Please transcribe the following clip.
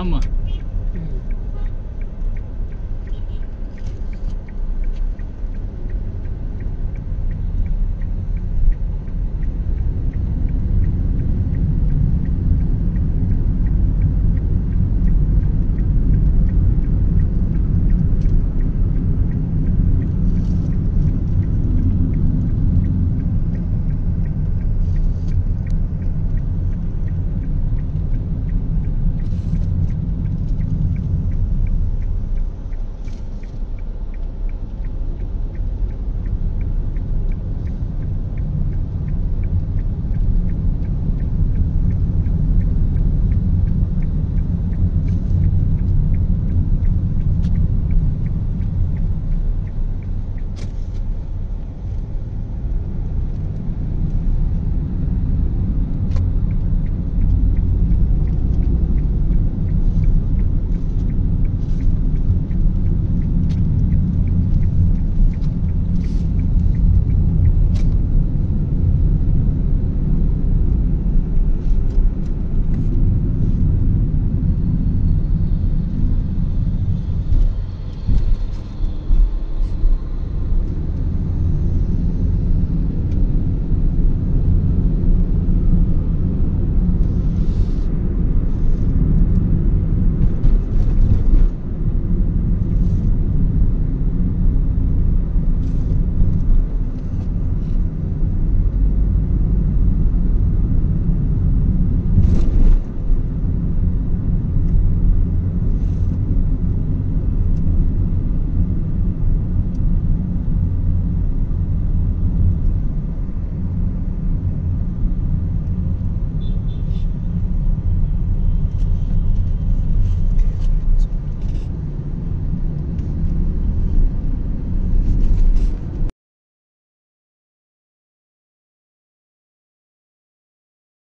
Tama.